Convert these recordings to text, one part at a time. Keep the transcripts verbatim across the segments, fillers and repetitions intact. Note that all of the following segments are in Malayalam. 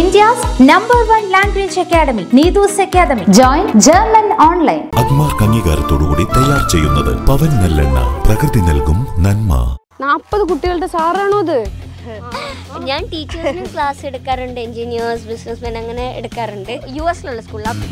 India's number one language academy, Neethus Academy. Join German online. Admar Kangigarthodudi tayar cheyyunnathu Pavan Nallanna Prakriti Nalkum Nanma. forty kuttikalde saarano adu. ഞാൻ ടീച്ചേഴ്സിനും ക്ലാസ് എടുക്കാറുണ്ട്, എഞ്ചിനീയേഴ്സ്, ബിസിനസ്മെൻ അങ്ങനെ എടുക്കാറുണ്ട്. യു എസിലുള്ള സ്കൂളിലാണ്.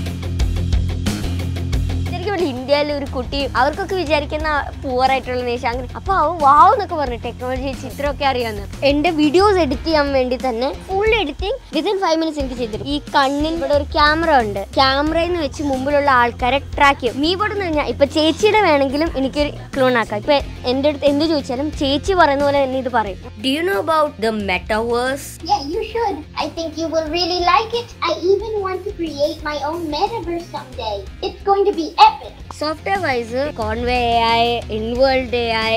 ശരിക്കും പറഞ്ഞാൽ ഇന്ത്യയിലെ ഒരു കുട്ടി അവർക്കൊക്കെ വിചാരിക്കുന്ന പൂവർ ആയിട്ടുള്ള നേശം അങ്ങനെ അപ്പോൾ അവ വാവ് എന്നൊക്കെ പറഞ്ഞു ടെക്നോളജി ചിത്രമൊക്കെ അറിയാമെന്ന്. എൻ്റെ വീഡിയോസ് എഡിറ്റ് ചെയ്യാൻ വേണ്ടി തന്നെ full editing within five minutes എനിക്ക് ചെയ്തിരുന്നു. ഈ കണ്ണിൽ ഇവിടെ ഒരു ക്യാമറ ഉണ്ട്, ക്യാമറയിൽ നിന്ന് വെച്ച് മുമ്പിലുള്ള ആൾക്കാരെ ട്രാക്ക് ചെയ്യും. നീ ഇവിടെ നിന്ന് ഞാൻ ഇപ്പോൾ ചേച്ചിയുടെ വേണമെങ്കിലും എനിക്കൊരു ക്ലോൺ ആക്കാം. ഇപ്പോൾ എൻ്റെ അടുത്ത് എന്ത് ചോദിച്ചാലും ചേച്ചി പറയുന്ന പോലെ തന്നെ ഇത് പറയും. Do you know about the metaverse? Yeah, you should. I think you will really like it. I even want to create my own metaverse someday. It's going to be epic. Software-wise, Convai A I, Inworld A I,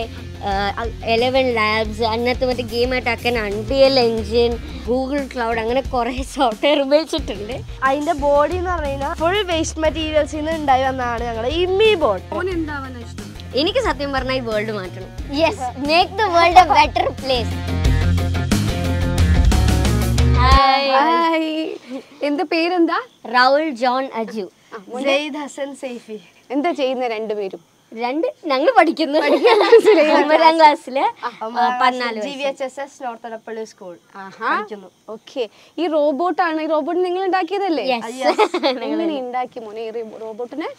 uh, Eleven Labs, another one Game Attack and Unreal Engine, Google Cloud. Angane kore software ubhayichittunde. Ayinte body nu parayna full waste materials inne undayi vannana angale immi board. Phone endavana ishtam. എനിക്ക് സത്യം പറഞ്ഞാൽ ഈ വേൾഡ് മാറ്റണം. Yes, make the world a better place. Hi hi, എൻ്റെ പേരെന്താ? രാഹുൽ ജോൺ അജു. സയ്യിദ് ഹസൻ സൈഫി. എന്താ ചെയ്യുന്നത് രണ്ടുപേരും? രണ്ട് ഞങ്ങൾ പഠിക്കുന്നു, ഒമ്പതാം ക്ലാസ്സിൽ, പതിനാല്, G H S S north rapid school പഠിക്കുന്നു. ഓക്കെ, ഈ റോബോട്ടാണ്, ഈ റോബോട്ട് നിങ്ങൾ ഉണ്ടാക്കിയതല്ലേ? എങ്ങനെ ഉണ്ടാക്കി മോനെ ഈ റോബോട്ടിനെ?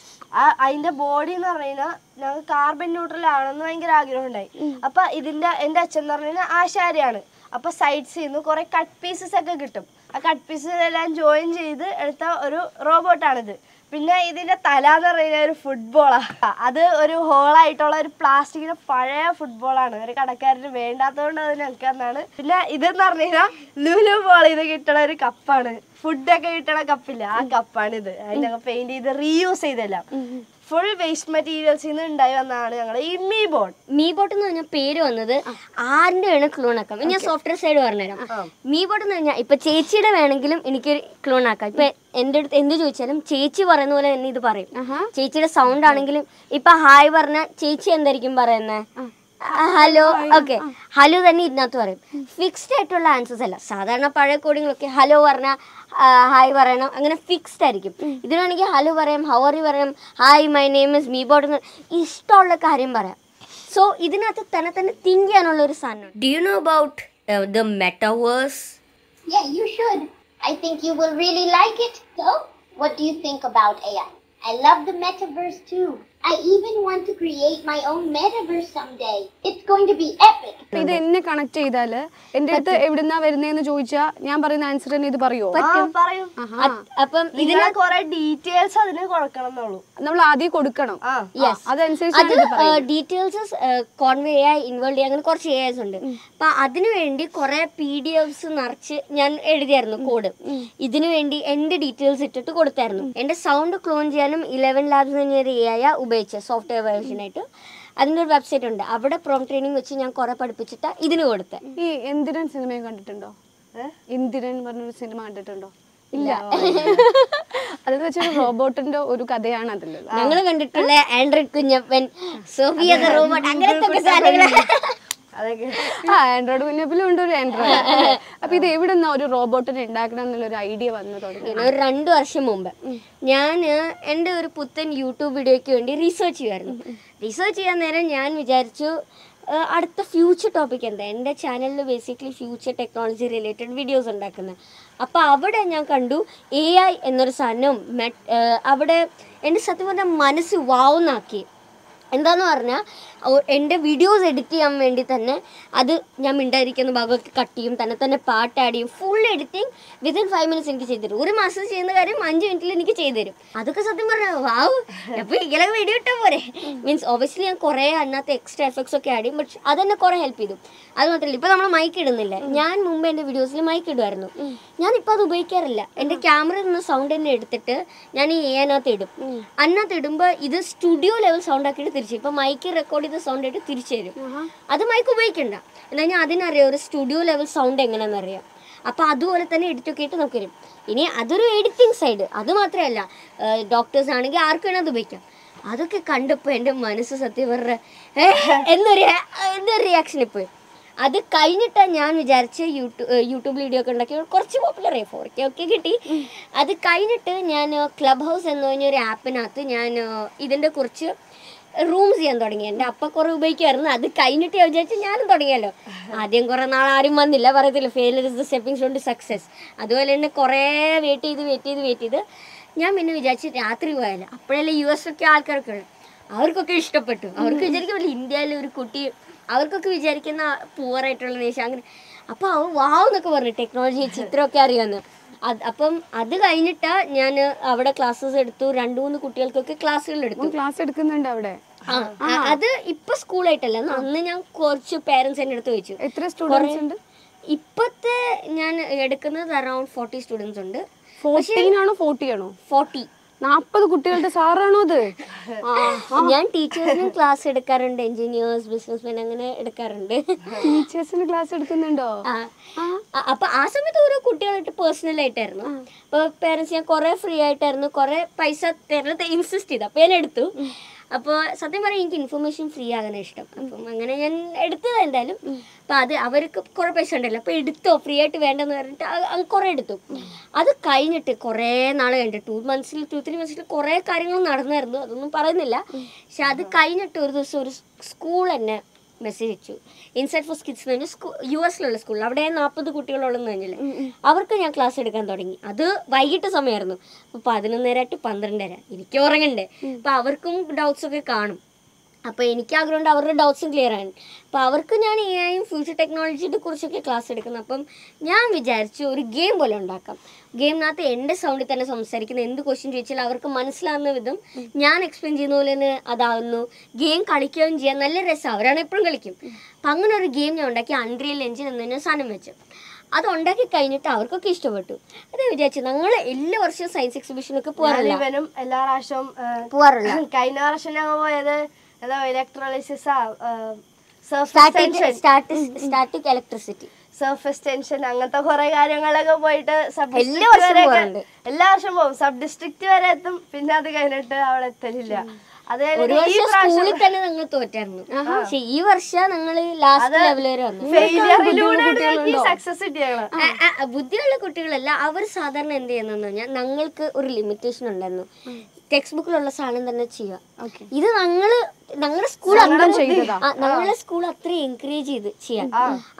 അതിന്റെ ബോഡി എന്ന് പറയുന്നത് ഞങ്ങൾ കാർബൺ ന്യൂട്രൽ ആണെന്ന് ഭയങ്കര ആഗ്രഹം ഉണ്ടായി. അപ്പൊ ഇതിന്റെ എന്റെ അച്ഛൻ എന്ന് പറഞ്ഞാൽ ആശാരിയാണ്. അപ്പൊ സൈഡ്സിൽ നിന്ന് കുറെ കട്ട് പീസസ് ഒക്കെ കിട്ടും. ആ കട്ട് പീസസ് എല്ലാം ജോയിൻ ചെയ്ത് എടുത്ത ഒരു റോബോട്ടാണിത്. പിന്നെ ഇതിന്റെ തല എന്ന് പറയുന്ന ഒരു ഫുട്ബോളാണ്. അത് ഒരു ഹോളായിട്ടുള്ള ഒരു പ്ലാസ്റ്റിക്കിന്റെ പഴയ ഫുട്ബോളാണ്, ഒരു കടക്കാരന് വേണ്ടാത്തതുകൊണ്ട് അത് ഞെക്കാന്നാണ്. പിന്നെ ഇതെന്ന് പറഞ്ഞു കഴിഞ്ഞാൽ ലുലു ബോൾ, ഇത് കിട്ടണ ഒരു കപ്പാണ്, ഫുഡൊക്കെ കിട്ടണ കപ്പില്ല, ആ കപ്പാണിത്. അതിനൊക്കെ പെയിന്റ് ചെയ്ത് റീയൂസ് ചെയ്തെല്ലാം ഫുൾ വേസ്റ്റ് മെറ്റീരിയൽസിൽ നിന്ന് ഉണ്ടായി വന്നതാണ് ഞങ്ങൾ ഈ മീ ബോട്ട്. മീ ബോട്ട് എന്ന് പറഞ്ഞാൽ പേര് വന്നത് ആരുടെ വേണം ക്ലോൺ ആക്കാം. ഞാൻ സോഫ്റ്റ്വെയർ സൈഡ് പറഞ്ഞുതരാം. മീ ബോട്ട് എന്ന് പറഞ്ഞാൽ ഇപ്പൊ ചേച്ചിയുടെ വേണമെങ്കിലും എനിക്കൊരു ക്ലോൺ ആക്കാം. ഇപ്പൊ എന്റെ അടുത്ത് എന്ത് ചോദിച്ചാലും ചേച്ചി പറയുന്ന പോലെ തന്നെ ഇത് പറയും. ചേച്ചിയുടെ സൗണ്ട് ആണെങ്കിലും ഇപ്പൊ ഹായ് പറഞ്ഞ ചേച്ചി എന്തായിരിക്കും പറയുന്നത്? ഹലോ. ഓക്കെ, ഹലോ തന്നെ ഇതിനകത്ത് പറയും. ഫിക്സ്ഡ് ആയിട്ടുള്ള ആൻസേഴ്സ് അല്ല. സാധാരണ പഴയ കോഡിങ്ങളൊക്കെ ഹലോ പറഞ്ഞാൽ ഹായ് പറയണം, അങ്ങനെ ഫിക്സ്ഡ് ആയിരിക്കും. ഇതിനാണെങ്കിൽ ഹലോ പറയാം, ഹൗറി പറയാം, hi my name is me bot, ഇഷ്ടമുള്ള കാര്യം പറയാം. സോ ഇതിനകത്ത് തന്നെ തന്നെ തിങ്ക് ചെയ്യാനുള്ള ഒരു സാധനം. Do you know about the metaverse? Yeah, you should. I think you will really like it. So, what do you think about A I? I love the metaverse too. I even want to create my own metaverse someday. It's going to be epic. ഇത് എന്നെ കണക്ട് ചെയ്താല് എന്റെ അടുത്ത് എവിടുന്നാ വരുന്നേന്ന് ചോദിച്ചാ ഞാൻ പറയുന്ന ആൻസർ തന്നെ ഇത് പറയോ? പറയും. അപ്പം ഇതിന് കുറെ ഡീറ്റെയിൽസ് അതിന് കൊടുക്കണം എന്നുള്ളൂ, നമ്മൾ ആദ്യം കൊടുക്കണം. അതനുസരിച്ച് details convey A I, involve A I, അങ്ങനെ കുറച്ച് എ ഐസ് ഉണ്ട്. അപ്പൊ അതിനുവേണ്ടി കുറെ പി ഡി എഫ്സ് നിറച്ച് ഞാൻ എഴുതിയായിരുന്നു കോഡ്. ഇതിനു വേണ്ടി എന്റെ ഡീറ്റെയിൽസ് ഇട്ടിട്ട് കൊടുത്തായിരുന്നു. എന്റെ സൗണ്ട് ക്ലോൺ ചെയ്യാനും ഇലവൻ ലാബ്സ് എന്ന് പറഞ്ഞൊരു എ ഐ ഉപയോഗിച്ച സോഫ്റ്റ്വെയർ വേർഷനായിട്ട് അതിൻ്റെ ഒരു വെബ്സൈറ്റ് ഉണ്ട്. അവിടെ പ്രോംപ്റ്റ് ട്രെയിനിങ് വെച്ച് ഞാൻ കുറെ പഠിപ്പിച്ചിട്ട് ഇതിന് കൊടുത്തേ. ഈ എന്തിരൻ സിനിമയും കണ്ടിട്ടുണ്ടോ? എന്തിരൻ പറഞ്ഞൊരു സിനിമ കണ്ടിട്ടുണ്ടോ? ഇല്ല. അതെന്ന് വെച്ചാൽ റോബോട്ടിന്റെ ഒരു കഥയാണ് അതിലുള്ളത്. ഞങ്ങൾ കണ്ടിട്ടുള്ള Android Kunjappan, Sophia the robot, അങ്ങനത്തെ സാധനങ്ങൾ. ആ ആൻഡ്രോയിഡ് മുന്നപ്പിലും ഉണ്ട് ഒരു ആൻഡ്രോയിഡ്. അപ്പൊ ഇത് എവിടെ നിന്നാ ഒരു റോബോട്ടിനെ ഉണ്ടാക്കണം എന്നുള്ളൊരു ഐഡിയ വന്നു തുടങ്ങി? ഒരു രണ്ടു വർഷം മുമ്പ് ഞാൻ എൻ്റെ ഒരു പുത്തൻ യൂട്യൂബ് വീഡിയോയ്ക്ക് വേണ്ടി റിസർച്ച് ചെയ്യുമായിരുന്നു. റിസർച്ച് ചെയ്യാൻ നേരം ഞാൻ വിചാരിച്ചു അടുത്ത ഫ്യൂച്ചർ ടോപ്പിക് എന്താ. എൻ്റെ ചാനലിൽ basically future technology related videos ഉണ്ടാക്കുന്നത്. അപ്പോൾ അവിടെ ഞാൻ കണ്ടു എ ഐ എന്നൊരു സാധനം. അവിടെ എൻ്റെ സത്യം പറഞ്ഞാൽ മനസ്സ് വാവുന്നാക്കി. എന്താന്ന് പറഞ്ഞാൽ എൻ്റെ വീഡിയോസ് എഡിറ്റ് ചെയ്യാൻ വേണ്ടി തന്നെ അത് ഞാൻ മിണ്ടായിരിക്കുന്ന ഭാഗമൊക്കെ കട്ട് ചെയ്യും, തന്നെ തന്നെ പാട്ട് ആഡ് ചെയ്യും. Full editing within five minutes എനിക്ക് ചെയ്തുതരും. ഒരു മാസം ചെയ്യുന്ന കാര്യം അഞ്ച് മിനിറ്റിൽ എനിക്ക് ചെയ്തുതരും. അതൊക്കെ സത്യം പറഞ്ഞാൽ വാവ്. അപ്പോൾ ഇങ്ങനെ വീഡിയോ ഇട്ടാൽ പോരെ. മീൻസ് ഒബിയസ്ലി ഞാൻ കുറേ അതിനകത്ത് എക്സ്ട്രാ എഫക്ട്സ് ഒക്കെ ആഡ് ചെയ്യും, പക്ഷെ അതെന്നെ കുറേ ഹെൽപ്പ് ചെയ്തു. അത് മാത്രമല്ല, ഇപ്പോൾ നമ്മൾ മൈക്ക് ഇടുന്നില്ല. ഞാൻ മുമ്പ് എൻ്റെ വീഡിയോസിൽ മൈക്ക് ഇടുമായിരുന്നു. ഞാനിപ്പോൾ അത് ഉപയോഗിക്കാറില്ല. എൻ്റെ ക്യാമറയിൽ നിന്ന് സൗണ്ട് തന്നെ എടുത്തിട്ട് ഞാൻ ഈ അതിനകത്ത് ഇടും. അതിനകത്ത് ഇടുമ്പോൾ ഇത് സ്റ്റുഡിയോ ലെവൽ സൗണ്ട് ആക്കിയിട്ട് തിരിച്ചു. ഇപ്പോൾ മൈക്ക് റെക്കോർഡ് ചെയ്ത സൗണ്ട് ആയിട്ട് തിരിച്ചു തരും. അത് മൈക്ക് ഉപയോഗിക്കണ്ട. എന്നാൽ ഞാൻ അതിനറിയാം ഒരു സ്റ്റുഡിയോ ലെവൽ സൗണ്ട് എങ്ങനെയാണെന്നറിയാം. അപ്പോൾ അതുപോലെ തന്നെ എഡിറ്റൊക്കെ ആയിട്ട് നമുക്ക് തരും. ഇനി അതൊരു എഡിറ്റിംഗ് സൈഡ്. അത് മാത്രമല്ല, ഡോക്ടേഴ്സ് ആണെങ്കിൽ ആർക്ക് വേണം അത് ഉപയോഗിക്കാം. അതൊക്കെ കണ്ടപ്പോൾ എൻ്റെ മനസ്സ് സത്യവർ എന്നൊരു എന്നൊരു റിയാക്ഷനിൽ പോയി. അത് കഴിഞ്ഞിട്ട് ഞാൻ വിചാരിച്ച് യൂട്യൂബ് വീഡിയോ ഒക്കെ ഉണ്ടാക്കി കുറച്ച് പോപ്പുലറായി ഫോർക്കെ ഒക്കെ കിട്ടി. അത് കഴിഞ്ഞിട്ട് ഞാൻ ക്ലബ് ഹൗസ് എന്ന് പറഞ്ഞൊരു ആപ്പിനകത്ത് ഞാൻ ഇതിൻ്റെ കുറച്ച് റൂംസ് ചെയ്യാൻ തുടങ്ങി. എൻ്റെ അപ്പ കുറേ ഉപയോഗിക്കുമായിരുന്നു. അത് കഴിഞ്ഞിട്ട് ഞാൻ വിചാരിച്ചു ഞാനും തുടങ്ങിയല്ലോ. ആദ്യം കുറേ നാൾ ആരും വന്നില്ല. പറയത്തില്ല, failure is the stepping stone to success. അതുപോലെ തന്നെ കുറേ വെയിറ്റ് ചെയ്ത് വെയിറ്റ് ചെയ്ത് വെയിറ്റ് ചെയ്ത് ഞാൻ പിന്നെ വിചാരിച്ചു രാത്രി പോയാലോ. അപ്പോഴല്ലേ യു എസ് ഒക്കെ ആൾക്കാരൊക്കെ ഉള്ളു, അവർക്കൊക്കെ ഇഷ്ടപ്പെട്ടു. അവർക്ക് വിചാരിക്കുമല്ലോ ഇന്ത്യയിലെ ഒരു കുട്ടി, അവർക്കൊക്കെ വിചാരിക്കുന്ന പൂവറായിട്ടുള്ള നേശം അങ്ങനെ. അപ്പോൾ അവ വാവെന്നൊക്കെ പറഞ്ഞു, ടെക്നോളജി ചിത്രമൊക്കെ അറിയാമെന്ന്. അത് അപ്പം അത് കഴിഞ്ഞിട്ട് ഞാൻ അവിടെ ക്ലാസ്സസ് എടുത്തു. രണ്ടു മൂന്ന് കുട്ടികൾക്കൊക്കെ ക്ലാസ്സുകൾ എടുത്തു. ക്ലാസ് എടുക്കുന്നുണ്ട് അവിടെ. ആ, അത് ഇപ്പൊ സ്കൂളായിട്ടല്ല. അന്ന് ഞാൻ കുറച്ച് പേരൻസ് എൻ്റെ അടുത്ത് ചോദിച്ചു എത്ര സ്റ്റുഡൻസ് ഉണ്ട്. ഇപ്പത്തെ ഞാൻ എടുക്കുന്നത് അറൌണ്ട് ഫോർട്ടി സ്റ്റുഡൻസ് ഉണ്ട്. ഫോർട്ടി നാൽപ്പത് കുട്ടികളുടെ സാറാണോ അത്? ഞാൻ ടീച്ചേഴ്സിനും ക്ലാസ് എടുക്കാറുണ്ട്, എൻജിനീയേഴ്സ്, ബിസിനസ്മാൻ അങ്ങനെ എടുക്കാറുണ്ട്. ടീച്ചേഴ്സിന് ക്ലാസ് എടുക്കുന്നുണ്ടോ? അപ്പൊ ആ സമയത്ത് ഓരോ കുട്ടികളായിട്ട് പേഴ്സണൽ ആയിട്ടായിരുന്നു. അപ്പൊ പേരൻസ് ഞാൻ കുറെ ഫ്രീ ആയിട്ടായിരുന്നു, കുറെ പൈസ തരുന്നത് ഇൻസിസ്റ്റ് ചെയ്ത് അപ്പൊ ഞാൻ എടുത്തു. അപ്പോൾ സത്യം പറയാം എനിക്ക് ഇൻഫർമേഷൻ ഫ്രീ ആകാനാണ് ഇഷ്ടം. അപ്പം അങ്ങനെ ഞാൻ എടുത്തത് എന്തായാലും. അപ്പം അത് അവർക്ക് കുറേ പൈസ ഉണ്ടല്ലോ, അപ്പോൾ എടുത്തോ ഫ്രീ ആയിട്ട് വേണ്ടെന്ന് പറഞ്ഞിട്ട് അത് കുറേ എടുത്തു. അത് കഴിഞ്ഞിട്ട് കുറേ നാൾ കഴിഞ്ഞിട്ട് ടു മന്ത്സിൽ ടു ത്രീ മന്ത്സിൽ കുറേ കാര്യങ്ങൾ നടന്നായിരുന്നു, അതൊന്നും പറയുന്നില്ല. പക്ഷെ അത് കഴിഞ്ഞിട്ട് ഒരു ദിവസം ഒരു സ്കൂൾ തന്നെ മെസ്സേജ് അയച്ചു, ഇൻസൈറ്റ് ഫോർ കിഡ്സ് എന്ന് പറഞ്ഞാൽ സ്കൂ യു എസിലുള്ള സ്കൂളിൽ. അവിടെ നാൽപ്പത് കുട്ടികളുള്ളതെന്ന് പറഞ്ഞില്ലേ, അവർക്ക് ഞാൻ ക്ലാസ് എടുക്കാൻ തുടങ്ങി. അത് വൈകിട്ട് സമയമായിരുന്നു, അപ്പോൾ പതിനൊന്നര ടു പന്ത്രണ്ടര. എനിക്ക് ഉറങ്ങണ്ടേ, അപ്പോൾ അവർക്കും ഡൗട്ട്സൊക്കെ കാണും. അപ്പോൾ എനിക്ക് ആഗ്രഹമുണ്ട് അവരുടെ ഡൗട്ട്സും ക്ലിയർ ആണ്. അപ്പോൾ അവർക്ക് ഞാൻ എ ഐയും ഫ്യൂച്ചർ ടെക്നോളജിയെ കുറിച്ചൊക്കെ ക്ലാസ് എടുക്കുന്നത്. അപ്പം ഞാൻ വിചാരിച്ചു ഒരു ഗെയിം പോലെ ഉണ്ടാക്കാം. ഗെയിമിനകത്ത് എൻ്റെ സൗണ്ടിൽ തന്നെ സംസാരിക്കുന്ന എന്ത് ക്വസ്റ്റ്യൻ ചോദിച്ചാലും അവർക്ക് മനസ്സിലാവുന്ന വിധം ഞാൻ എക്സ്പ്ലെയിൻ ചെയ്യുന്ന പോലെ തന്നെ അതാവുന്നു. ഗെയിം കളിക്കുകയും ചെയ്യാൻ നല്ല രസം, അവരാണ് എപ്പോഴും കളിക്കും. അപ്പം അങ്ങനെ ഒരു ഗെയിം ഞാൻ ഉണ്ടാക്കി അൺറിയൽ എഞ്ചിൻ എന്ന് തന്നെ സാധനം വെച്ചു. അത് ഉണ്ടാക്കി കഴിഞ്ഞിട്ട് അവർക്കൊക്കെ ഇഷ്ടപ്പെട്ടു. അതേ വിചാരിച്ചു ഞങ്ങൾ എല്ലാ വർഷവും സയൻസ് എക്സിബിഷനൊക്കെ പോകാറുണ്ട്. എല്ലാ പ്രാവശ്യവും പോകാറുണ്ട്. കഴിഞ്ഞ പ്രാവശ്യം ഞങ്ങൾ പോയത് സർഫസ് ടെൻഷൻ അങ്ങനത്തെ കുറെ കാര്യങ്ങളൊക്കെ പോയിട്ട് എല്ലാ വർഷം പോകും. സബ് ഡിസ്ട്രിക്ട് വരെ എത്തും, പിന്നെ അത് കഴിഞ്ഞിട്ട് അവിടെ എത്തലില്ല. ഈ വർഷം ഞങ്ങള് ലാസ്റ്റ് ലെവൽ വരെ വന്നു. ബുദ്ധിയുള്ള കുട്ടികളല്ല, അവർ സാധാരണ എന്ത് ചെയ്യുന്ന ഞങ്ങൾക്ക് ഒരു ലിമിറ്റേഷൻ ഉണ്ടായിരുന്നു, ടെക്സ്റ്റ് ബുക്കിലുള്ള സാധനം തന്നെ ചെയ്യുക. ഇത് ഞങ്ങള് ഞങ്ങളുടെ സ്കൂൾ ഞങ്ങളുടെ സ്കൂൾ അത്രയും എൻകറേജ് ചെയ്ത് ചെയ്യാം.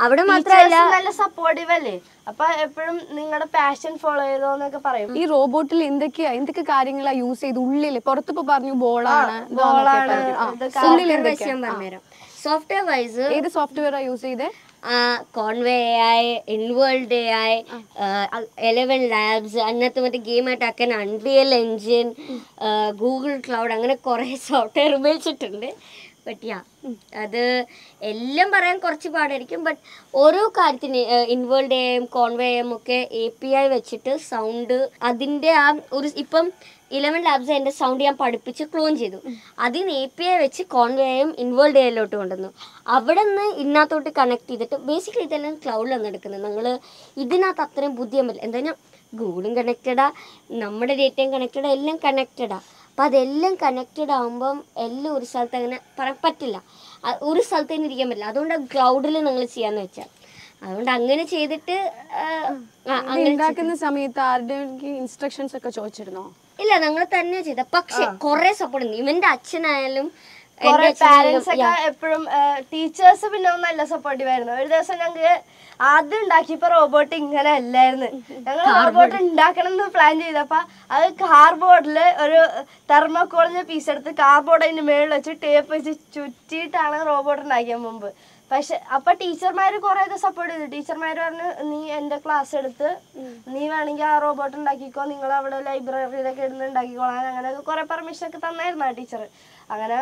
അവിടെ മാത്രമല്ല നല്ല സപ്പോർട്ടീവ് അല്ലേ, അപ്പൊ എപ്പോഴും നിങ്ങളുടെ പാഷൻ ഫോളോ ചെയ്തോ എന്നൊക്കെ പറയും. ഈ റോബോട്ടിൽ എന്തൊക്കെയാ എന്തൊക്കെ കാര്യങ്ങളാ യൂസ് ചെയ്ത് ഉള്ളില് പുറത്തിപ്പോ പറഞ്ഞു ബോളാണ് ബോളാണ് സോഫ്റ്റ്വെയർ വൈസ് ഏത് സോഫ്റ്റ്വെയറാ യൂസ് ചെയ്തേ? Convai A I, Inworld A I, ElevenLabs, അങ്ങനത്തെ മറ്റേ game attack, Unreal Engine, Google Cloud, അങ്ങനെ കുറേ സോഫ്റ്റ്വെയർ ഉപയോഗിച്ചിട്ടുണ്ട്. ബട്ട് യാ അത് എല്ലാം പറയാൻ കുറച്ച് പാടായിരിക്കും. ബട്ട് ഓരോ കാര്യത്തിന് ഇൻവേൾഡ് എ ഐയും കോൺവേ എ ഐയും ഒക്കെ എ പി ഐ വെച്ചിട്ട് സൗണ്ട് അതിൻ്റെ ആ ഒരു ഇപ്പം ഇലവൻ ലാബ്സ് അതിൻ്റെ സൗണ്ട് ഞാൻ പഠിപ്പിച്ച് ക്ലോൺ ചെയ്തു. അതിന് എ പി ഐ വെച്ച് കോൺവേയും ഇൻവേൾഡ് എ ഐയിലോട്ട് കൊണ്ടുവന്നു. അവിടെ നിന്ന് ഇതിനകത്തോട്ട് കണക്ട് ചെയ്തിട്ട് ബേസിക്കലി ഇതെല്ലാം ക്ലൗഡിലാണ് എടുക്കുന്നത്. ഞങ്ങൾ ഇതിനകത്ത് അത്രയും ബുദ്ധി അമ്പല എന്താ പറഞ്ഞാൽ ഗൂഗിളും കണക്റ്റഡാ, നമ്മുടെ ഡേറ്റയും കണക്റ്റഡാ, എല്ലാം കണക്റ്റഡാ. അപ്പം അതെല്ലാം കണക്റ്റഡ് ആകുമ്പം എല്ലാം ഒരു സ്ഥലത്ത് അങ്ങനെ പറയാൻ പറ്റില്ല, ഒരു സ്ഥലത്ത് തന്നെ ഇരിക്കാൻ പറ്റില്ല. അതുകൊണ്ട് ക്ലൗഡിൽ ഞങ്ങൾ ചെയ്യാമെന്ന് വെച്ചാൽ അതുകൊണ്ട് അങ്ങനെ ചെയ്തിട്ട് ഉണ്ടാക്കുന്ന സമയത്ത് ആരുടെയെങ്കിലും ഇൻസ്ട്രക്ഷൻസ് ഒക്കെ ചോദിച്ചിരുന്നോ? ഇല്ല, ഞങ്ങൾ തന്നെ ചെയ്ത. പക്ഷെ കുറെ സപ്പോർട്ട് ഉണ്ട്. ഇവന്റെ അച്ഛനായാലും പാരന്റ്സ് ഒക്കെ എപ്പോഴും, ടീച്ചേഴ്സ് പിന്നെ നല്ല സപ്പോർട്ടീവ് ആയിരുന്നു. ഒരു ദിവസം ഞങ്ങൾക്ക് ആദ്യം ഉണ്ടാക്കിയപ്പോ റോബോട്ട് ഇങ്ങനെ അല്ലായിരുന്നു. ഞങ്ങൾ റോബോട്ട് ഉണ്ടാക്കണം എന്ന് പ്ലാൻ ചെയ്തപ്പോ അത് കാർബോർഡില് ഒരു തെർമോക്കോളിന്റെ പീസ് എടുത്ത് കാർബോർഡ് അതിന്റെ മേളിൽ വെച്ച് ടേപ്പ് വെച്ച് ചുറ്റിയിട്ടാണ് റോബോട്ട് ഉണ്ടാക്കിയ മുമ്പ്. പക്ഷെ അപ്പൊ ടീച്ചർമാര് കുറെ ഇത് സപ്പോർട്ട് ചെയ്തു. ടീച്ചർമാര് പറഞ്ഞു നീ എന്റെ ക്ലാസ് എടുത്ത് നീ വേണമെങ്കിൽ ആ റോബോട്ട് ഉണ്ടാക്കിക്കോ, നിങ്ങൾ അവിടെ ലൈബ്രറിയിലൊക്കെ ഇരുന്ന് ഉണ്ടാക്കിക്കോളാം, അങ്ങനെയൊക്കെ കുറെ പെർമിഷൻ ഒക്കെ തന്നായിരുന്നു ആ ടീച്ചർ. അങ്ങനെ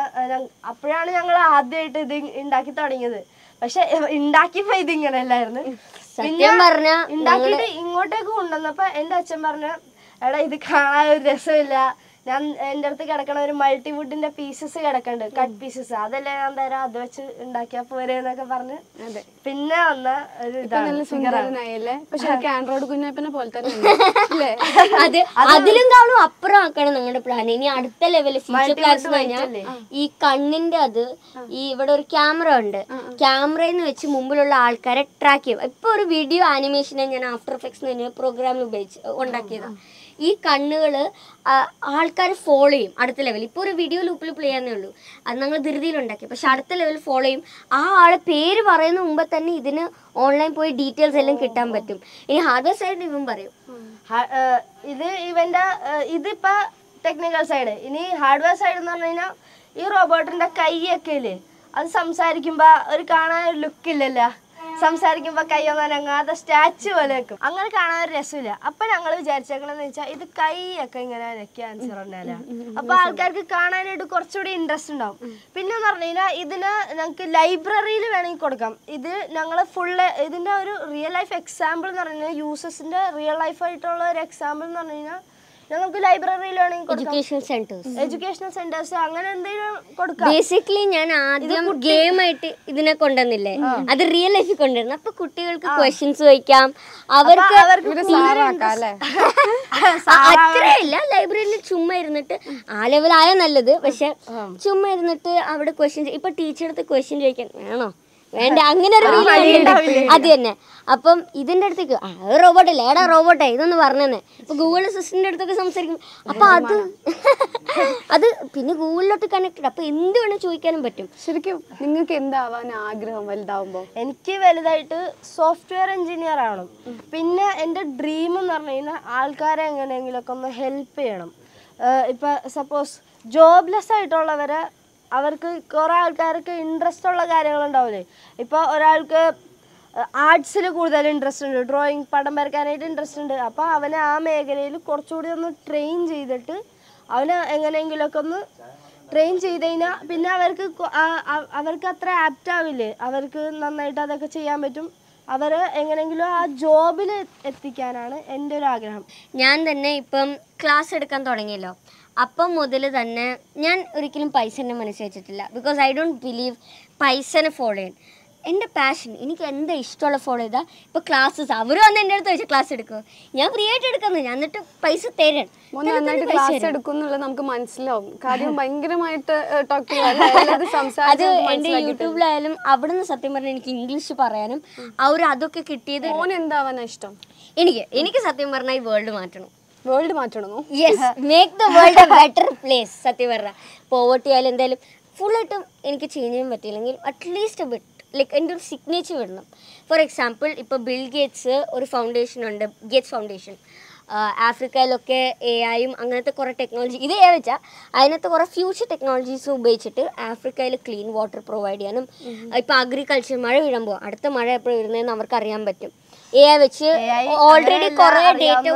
അപ്പോഴാണ് ഞങ്ങൾ ആദ്യമായിട്ട് ഇത് ഉണ്ടാക്കി തുടങ്ങിയത്. പക്ഷെ ഉണ്ടാക്കിയപ്പോ ഇതിങ്ങനെ അല്ലായിരുന്നു. ഉണ്ടാക്കിയിട്ട് ഇങ്ങോട്ടേക്ക് കൊണ്ടുവന്നപ്പോ എന്റെ അച്ഛൻ പറഞ്ഞു എടാ ഇത് കാണാൻ ഒരു രസമില്ല, എൻ്റെ അടുത്ത് കിടക്കണ ഒരു മൾട്ടിവുഡിന്റെ പീസസ് കിടക്കുന്നുണ്ട്, കട്ട് പീസസ്. അതെല്ലാം ഞാൻ തരാം, അത് വെച്ച് ഉണ്ടാക്കിയാ പോരെ എന്നൊക്കെ പറഞ്ഞ് പിന്നെ വന്ന ഒരു ഇതാണ്. പക്ഷെ ആൻഡ്രോയിഡ് കുഞ്ഞാപ്പിനെ പോലെ തന്നെ അത് അതിലും കാണും അപ്പുറം ആക്കണം നിങ്ങളുടെ പ്ലാൻ. ഇനി അടുത്ത ലെവല് ഫ്യൂച്ചർ പ്ലാൻസ് കഴിഞ്ഞാൽ ഈ കണ്ണിന്റെ അത് ഈ ഇവിടെ ഒരു ക്യാമറ ഉണ്ട്, ക്യാമറയിൽ നിന്ന് വെച്ച് മുമ്പിലുള്ള ആൾക്കാരെ ട്രാക്ക് ചെയ്യും. ഇപ്പൊ ഒരു വീഡിയോ ആനിമേഷനെ ഞാൻ ആഫ്റ്റർ എഫക്ട്സ് എന്ന് പറഞ്ഞ പ്രോഗ്രാമിൽ ഉപയോഗിച്ച് ഉണ്ടാക്കിയതാണ്. ഈ കണ്ണുകൾ ആൾക്കാർ ഫോളോ ചെയ്യും അടുത്ത ലെവൽ. ഇപ്പോൾ ഒരു വീഡിയോ ലൂപ്പിൽ പ്ലേ ആണെന്നേ ഉള്ളൂ, അത് ഞങ്ങൾ ധൃതിയിലുണ്ടാക്കി. പക്ഷെ അടുത്ത ലെവൽ ഫോളോ ചെയ്യും. ആ ആളെ പേര് പറയുന്ന മുമ്പ് തന്നെ ഇതിന് ഓൺലൈൻ പോയി ഡീറ്റെയിൽസ് എല്ലാം കിട്ടാൻ പറ്റും. ഇനി ഹാർഡ്വെയർ സൈഡ് ഇവൻ പറയും, ഇത് ഇവൻ്റെ ഇതിപ്പോൾ ടെക്നിക്കൽ സൈഡ്. ഇനി ഹാർഡ്വെയർ സൈഡ് എന്ന് പറഞ്ഞു കഴിഞ്ഞാൽ ഈ റോബോട്ടിൻ്റെ കൈയൊക്കെ ഇല്ലേ, അത് സംസാരിക്കുമ്പോൾ ഒരു കാണാൻ ഒരു ലുക്കില്ലല്ലോ, സംസാരിക്കുമ്പോ കൈയൊന്നനങ്ങാതെ സ്റ്റാച്ചു പോലെ വെക്കും, അങ്ങനെ കാണാൻ ഒരു രസമില്ല. അപ്പൊ ഞങ്ങൾ വിചാരിച്ചേക്കണെന്ന് വെച്ചാൽ ഇത് കൈയൊക്കെ ഇങ്ങനെ ക്യാൻസർ ഉണ്ടാവില്ല, അപ്പൊ ആൾക്കാർക്ക് കാണാനായിട്ട് കുറച്ചുകൂടി ഇൻട്രസ്റ്റ് ഉണ്ടാവും. പിന്നെ പറഞ്ഞു കഴിഞ്ഞാൽ ഇതിന് ഞങ്ങൾക്ക് ലൈബ്രറിയിൽ വേണമെങ്കിൽ കൊടുക്കാം. ഇത് ഞങ്ങൾ ഫുള്ള് ഇതിന്റെ ഒരു റിയൽ ലൈഫ് എക്സാമ്പിൾ എന്ന് പറഞ്ഞു കഴിഞ്ഞാൽ, യൂസേഴ്സിന്റെ റിയൽ ലൈഫായിട്ടുള്ള ഒരു എക്സാമ്പിൾ എന്ന് പറഞ്ഞു കഴിഞ്ഞാൽ നമുക്ക് ലൈബ്രറിയിൽ വേണമെങ്കിൽ എഡ്യൂക്കേഷണൽ സെന്റേഴ്സ് അങ്ങനെ എന്തെങ്കിലും കൊടുക്കാം. ബേസിക്കലി ഞാൻ ആദ്യം ഗെയിം ആയിട്ട് ഇതിനെ കൊണ്ടുവന്നില്ലേ, അത് റിയൽ ലൈഫിൽ കൊണ്ടുവരണം. അപ്പൊ കുട്ടികൾക്ക് ക്വസ്റ്റ്യൻസ് ചോദിക്കാം, അവർക്ക് അത്രയില്ല ലൈബ്രറിയിൽ ചുമ്മാ ഇരുന്നിട്ട് ആ ലെവലായ നല്ലത്. പക്ഷെ ചുമ്മാ ഇരുന്നിട്ട് അവിടെ ക്വസ്റ്റ്യൻ, ഇപ്പൊ ടീച്ചറടുത്ത് ക്വസ്റ്റ്യൻ ചോദിക്കാൻ വേണോ വേണ്ട, അങ്ങനെ ഒരു അത് തന്നെ. അപ്പം ഇതിന്റെ അടുത്തേക്ക് ആ റോബോട്ടല്ലേ, ഏടാ റോബോട്ടാ ഇതൊന്ന് പറഞ്ഞേ, ഇപ്പൊ ഗൂഗിൾ അസിസ്റ്റന്റ് അടുത്തൊക്കെ സംസാരിക്കും. അപ്പൊ അത് അത് പിന്നെ ഗൂഗിളിലോട്ട് കണക്റ്റഡ്, അപ്പൊ എന്ത് വേണം ചോദിക്കാനും പറ്റും. ശരിക്കും നിങ്ങൾക്ക് എന്താവാൻ ആഗ്രഹം വലുതാവുമ്പോ? എനിക്ക് വലുതായിട്ട് സോഫ്റ്റ്വെയർ എഞ്ചിനീയർ ആണ്. പിന്നെ എന്റെ ഡ്രീം എന്ന് പറഞ്ഞു കഴിഞ്ഞാൽ ആൾക്കാരെ എങ്ങനെയെങ്കിലൊക്കെ ഒന്ന് ഹെൽപ്പ് ചെയ്യണം. ഇപ്പൊ സപ്പോസ് ജോബ്ലെസ് ആയിട്ടുള്ളവരെ, അവർക്ക് കുറേ ആൾക്കാർക്ക് ഇൻട്രസ്റ്റ് ഉള്ള കാര്യങ്ങളുണ്ടാവില്ലേ. ഇപ്പോൾ ഒരാൾക്ക് ആർട്സിൽ കൂടുതൽ ഇൻട്രസ്റ്റ് ഉണ്ട്, ഡ്രോയിങ് പടം വരയ്ക്കാനായിട്ട് ഇൻട്രസ്റ്റ് ഉണ്ട്. അപ്പോൾ അവനെ ആ മേഖലയിൽ കുറച്ചുകൂടി ഒന്ന് ട്രെയിൻ ചെയ്തിട്ട് അവന് എങ്ങനെയെങ്കിലുമൊക്കെ ഒന്ന് ട്രെയിൻ ചെയ്ത് കഴിഞ്ഞാൽ പിന്നെ അവർക്ക് അവർക്ക് അത്ര ആപ്റ്റ് ആവില്ലേ, അവർക്ക് നന്നായിട്ട് അതൊക്കെ ചെയ്യാൻ പറ്റും. അവർ എങ്ങനെയെങ്കിലും ആ ജോബിൽ എത്തിക്കാനാണ് എൻ്റെ ഒരു ആഗ്രഹം. ഞാൻ തന്നെ ഇപ്പം ക്ലാസ് എടുക്കാൻ തുടങ്ങിയല്ലോ, അപ്പം മുതൽ തന്നെ ഞാൻ ഒരിക്കലും പൈസേനെ മനസ്സിൽ വെച്ചിട്ടില്ല. ബിക്കോസ് ഐ ഡോണ്ട് ബിലീവ് പൈസേനെ ഫോളോ ചെയ്യാൻ. എൻ്റെ പാഷൻ, എനിക്ക് എന്താ ഇഷ്ടമുള്ള ഫോളോ ചെയ്താൽ. ഇപ്പോൾ ക്ലാസ്സസ് അവർ വന്ന് എൻ്റെ അടുത്ത് ചോദിച്ചാൽ ക്ലാസ് എടുക്കുമോ, ഞാൻ ഫ്രീ ആയിട്ട് എടുക്കുന്നു, ഞാൻ എന്നിട്ട് പൈസ തരാൻ. നന്നായിട്ട് ക്ലാസ് എടുക്കുന്നുള്ളത് നമുക്ക് മനസ്സിലാവും, കാര്യം ഭയങ്കരമായിട്ട് അത് എൻ്റെ യൂട്യൂബിലായാലും. അവിടെ നിന്ന് സത്യം പറഞ്ഞാൽ എനിക്ക് ഇംഗ്ലീഷ് പറയാനും അവർ അതൊക്കെ കിട്ടിയത്. ഓൻ എന്താവാനാണ് ഇഷ്ടം? എനിക്ക് എനിക്ക് സത്യം പറഞ്ഞാൽ ഈ വേൾഡ് മാറ്റണം. വേൾഡ് മാറ്റണമോ? Yes, make the world a better place. സത്യം പറഞ്ഞാൽ പോവർട്ടി ആയാലും എന്തായാലും ഫുള്ളായിട്ടും എനിക്ക് ചേഞ്ച് ചെയ്യാൻ പറ്റിയില്ലെങ്കിൽ അറ്റ്ലീസ്റ്റ് ബെറ്റ് ലൈക്ക് എൻ്റെ ഒരു സിഗ്നേച്ചർ വിടണം. ഫോർ എക്സാമ്പിൾ ഇപ്പോൾ ബിൽ ഗേറ്റ്സ് ഒരു ഫൗണ്ടേഷൻ ഉണ്ട്, ഗേറ്റ്സ് ഫൗണ്ടേഷൻ. ആഫ്രിക്കയിലൊക്കെ എ ഐയും അങ്ങനത്തെ കുറേ ടെക്നോളജി, ഇത് ഏ വെച്ചാൽ അതിനകത്ത് കുറേ ഫ്യൂച്ചർ ടെക്നോളജീസ് ഉപയോഗിച്ചിട്ട് ആഫ്രിക്കയിൽ ക്ലീൻ വാട്ടർ പ്രൊവൈഡ് ചെയ്യാനും, ഇപ്പോൾ അഗ്രികൾച്ചർ മഴ വീഴുമ്പോൾ അടുത്ത മഴ എപ്പോഴും വരുന്നതെന്ന് അവർക്ക് അറിയാൻ പറ്റും. എ ഐ വെച്ച് ഓൾറെഡി കുറേ ഡേറ്റ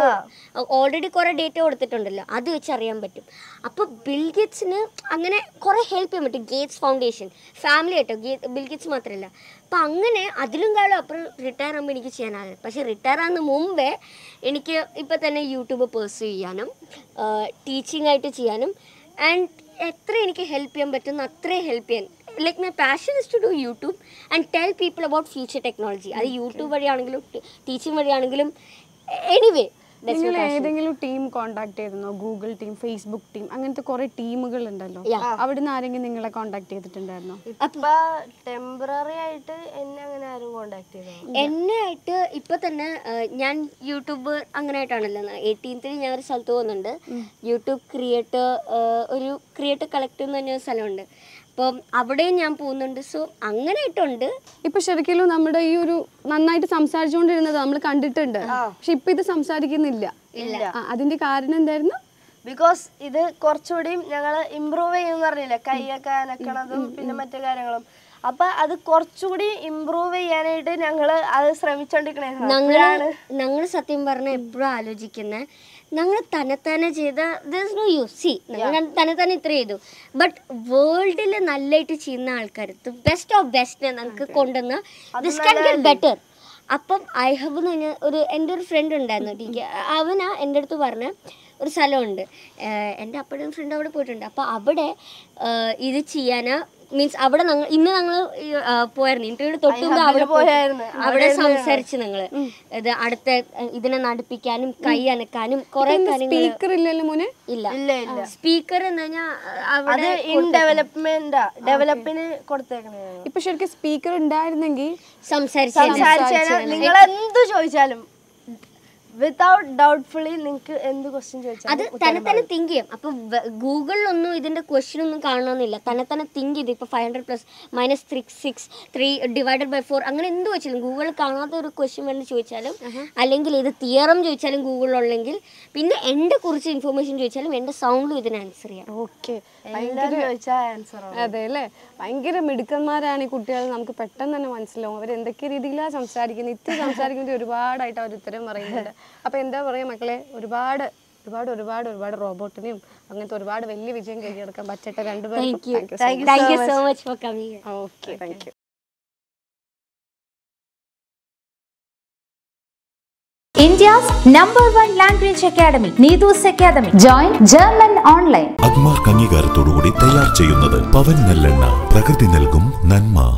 ഓൾറെഡി കുറേ ഡേറ്റ കൊടുത്തിട്ടുണ്ടല്ലോ, അത് വെച്ച് അറിയാൻ പറ്റും. അപ്പോൾ ബിൽ ഗേറ്റ്സിന് അങ്ങനെ കുറേ ഹെൽപ്പ് ചെയ്യാൻ പറ്റും. ഗേറ്റ്സ് ഫൗണ്ടേഷൻ ഫാമിലി ആയിട്ടോ, ബിൽ ഗേറ്റ്സ് മാത്രമല്ല. അപ്പം അങ്ങനെ അതിലും കാലം അപ്പുറം റിട്ടയർ ആകുമ്പോൾ എനിക്ക് ചെയ്യാനാകും. പക്ഷേ റിട്ടയർ ആകുന്ന മുമ്പേ എനിക്ക് ഇപ്പം തന്നെ യൂട്യൂബ് പേഴ്സ്യൂ ചെയ്യാനും ടീച്ചിങ് ആയിട്ട് ചെയ്യാനും ആൻഡ് എത്ര എനിക്ക് ഹെൽപ്പ് ചെയ്യാൻ പറ്റുന്ന അത്രയും ഹെൽപ്പ് ചെയ്യാൻ. Like my passion is to do YouTube and tell people about future technology. That YouTube variyanengilum teaching variyanengilum anyway. നിങ്ങൾ ഏതെങ്കിലും ടീം കോണ്ടാക്ട് ചെയ്തിരുന്നോ? ഗൂഗിൾ ടീം, ഫേസ്ബുക്ക് ടീം, അങ്ങനത്തെ കുറെ ടീമുകൾ ഉണ്ടല്ലോ, അവിടുന്ന് ആരെങ്കിലും നിങ്ങളെ കോണ്ടാക്ട് ചെയ്തിട്ടുണ്ടായിരുന്നോ? ഇപ്പൊ ടെമ്പററി ആയിട്ട് എന്നെ അങ്ങനെ ആരും കോണ്ടാക്ട് ചെയ്തു എന്നെ ആയിട്ട് ഇപ്പൊ തന്നെ ഞാൻ യൂട്യൂബ് അങ്ങനെ ആയിട്ടാണല്ലോ എയ്റ്റീൻത്തിന് ഞാൻ ഒരു സ്ഥലത്ത് പോകുന്നുണ്ട്. യൂട്യൂബ് ക്രിയേറ്റർ ഒരു ക്രിയേറ്റർ കളക്ട് എന്ന് പറഞ്ഞ സ്ഥലമുണ്ട്, അപ്പം അവിടെയും ഞാൻ പോകുന്നുണ്ട്. സോ അങ്ങനെ ആയിട്ടുണ്ട്. ഇപ്പൊ ശരിക്കും നമ്മുടെ ഈ ഒരു നന്നായിട്ട് സംസാരിച്ചുകൊണ്ടിരുന്നത് നമ്മൾ കണ്ടിട്ടുണ്ട്, പക്ഷെ ഇപ്പൊ ഇത് സംസാരിക്കുന്നില്ല. അതിന്റെ കാരണം എന്തായിരുന്നു? ബിക്കോസ് ഇത് കുറച്ചുകൂടി ഞങ്ങൾ ഇമ്പ്രൂവ് ചെയ്യുമെന്ന് പറഞ്ഞില്ലേ, കൈയൊക്കെ അനക്കണതും പിന്നെ മറ്റു കാര്യങ്ങളും. അപ്പൊ അത് കുറച്ചുകൂടി ഇമ്പ്രൂവ് ചെയ്യാനായിട്ട് ഞങ്ങൾ അത് ശ്രമിച്ചോണ്ടിരിക്കണായിരുന്നു. ഞങ്ങളാണ് ഞങ്ങൾ സത്യം പറഞ്ഞ എപ്പോഴും ആലോചിക്കുന്നത്, ഞങ്ങൾ തന്നെത്താനെ ചെയ്ത ദെയർസ് നോ യൂസ്. സി ഞങ്ങൾ തന്നെത്താനെ ഇത്ര ചെയ്തു, ബട്ട് വേൾഡിൽ നല്ലതായിട്ട് ചെയ്യുന്ന ആൾക്കാർ ബെസ്റ്റ് ഓഫ് ബെസ്റ്റ് നമുക്ക് കൊണ്ടുവന്ന ദിസ് ക്യാൻ ഗെറ്റ് ബെറ്റർ. അപ്പം ഐ ഹബ് എന്ന് പറഞ്ഞ ഒരു എൻ്റെ ഒരു ഫ്രണ്ട് ഉണ്ടായിരുന്നു ടീക്ക് അവനാ എൻ്റെ അടുത്ത് പറഞ്ഞ ഒരു സ്ഥലമുണ്ട് എൻ്റെ അപ്പനും ഫ്രണ്ടും അവിടെ പോയിട്ടുണ്ട് അപ്പോൾ അവിടെ ഇത് ചെയ്യാനാ മീൻസ് അവിടെ ഞങ്ങൾ ഇന്ന് ഞങ്ങൾ പോയായിരുന്നു ഇന്റർവ്യൂവിന് തൊട്ട് മുമ്പ് അവിടെ പോയായിരുന്നു അവിടെ സംസാരിച്ച് ഞങ്ങൾ ഇത് അടുത്ത ഇതിനെ നടുപ്പിക്കാനും കൈ അനക്കാനും കുറെ കാര്യങ്ങൾ സ്പീക്കർ ഇല്ലല്ലോ മോനെ ഇല്ല ഇല്ല സ്പീക്കർ എന്ന് പറഞ്ഞാൽ അവിടെ ഇൻ ഡെവലപ്മെന്റ് ഡെവലപ്പിന് കൊടുത്തേക്കണേ ഇപ്പോ ശരിക്കും സ്പീക്കർ ഉണ്ടായിരുന്നെങ്കിൽ സംസാരിച്ചാൽ നിങ്ങൾ എന്തു ചോദിച്ചാലും വിതൗട്ട് ഡൗട്ട്ഫുള്ളി നിങ്ങൾക്ക് എന്ത് ക്വസ്റ്റ്യൻ ചോദിച്ചാൽ അത് തന്നെ തന്നെ തിങ്ക് ചെയ്യും അപ്പോൾ ഗൂഗിളിലൊന്നും ഇതിൻ്റെ ക്വസ്റ്റ്യൻ ഒന്നും കാണണമെന്നില്ല തന്നെ തന്നെ തിങ്ക് ചെയ്ത് ഇപ്പോൾ five hundred plus minus three six three divided by four അങ്ങനെ എന്ത് ചോദിച്ചാലും ഗൂഗിൾ കാണാത്ത ഒരു ക്വസ്റ്റ്യൻ വേണ്ടി ചോദിച്ചാലും അല്ലെങ്കിൽ ഇത് തിയറം ചോദിച്ചാലും ഗൂഗിളിലുള്ളെങ്കിൽ പിന്നെ എൻ്റെ കുറിച്ച് ഇൻഫോർമേഷൻ ചോദിച്ചാലും എൻ്റെ സൗണ്ടിലും ഇതിന് ആൻസർ ചെയ്യാം ഓക്കെ അതെ അല്ലേ ഭയങ്കര മിടുക്കന്മാരാണ് ഈ കുട്ടികൾ നമുക്ക് പെട്ടെന്ന് തന്നെ മനസ്സിലാവും അവർ എന്തൊക്കെ രീതിയിലാണ് സംസാരിക്കുന്നത് ഇത്ര സംസാരിക്കുന്നത് ഒരുപാടായിട്ട് അവർ ഉത്തരം പറയുന്നുണ്ട് അപ്പോൾ എന്താ പറയുക മക്കളെ ഒരുപാട് ഒരുപാട് ഒരുപാട് ഒരുപാട് റോബോട്ടിനെയും അങ്ങനത്തെ ഒരുപാട് വലിയ വിജയം കൈയ്യടക്കാൻ പറ്റട്ടെ രണ്ടുപേരും. India's number one language academy, Neethus Academy. Join German online. അഗ്മാർ കങ്ങികാരത്തോടുകൂടി തയ്യാർ ചെയ്യുന്നത് പവൻ നല്ലെണ്ണ പ്രകൃതി നൽകും നന്മ.